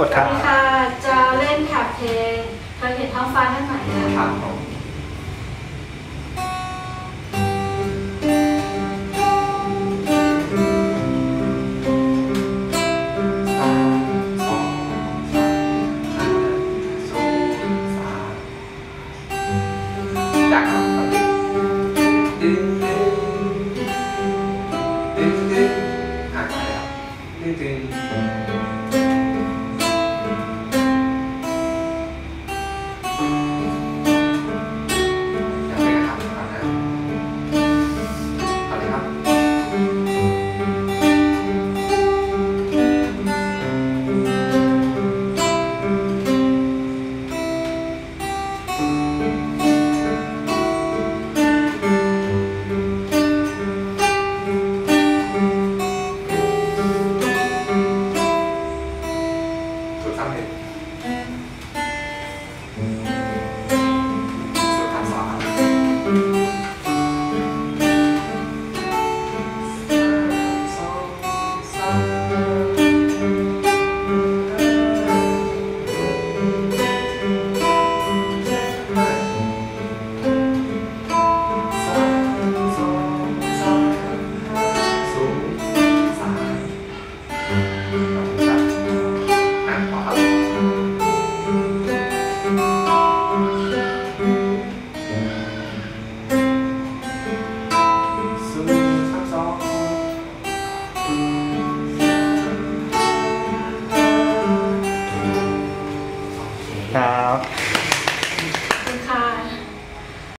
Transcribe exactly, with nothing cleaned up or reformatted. กดครับค่ะจะเล่นแถบเพลงเคยเห็นท้องฟ้าท่านไหนนะครับThank you.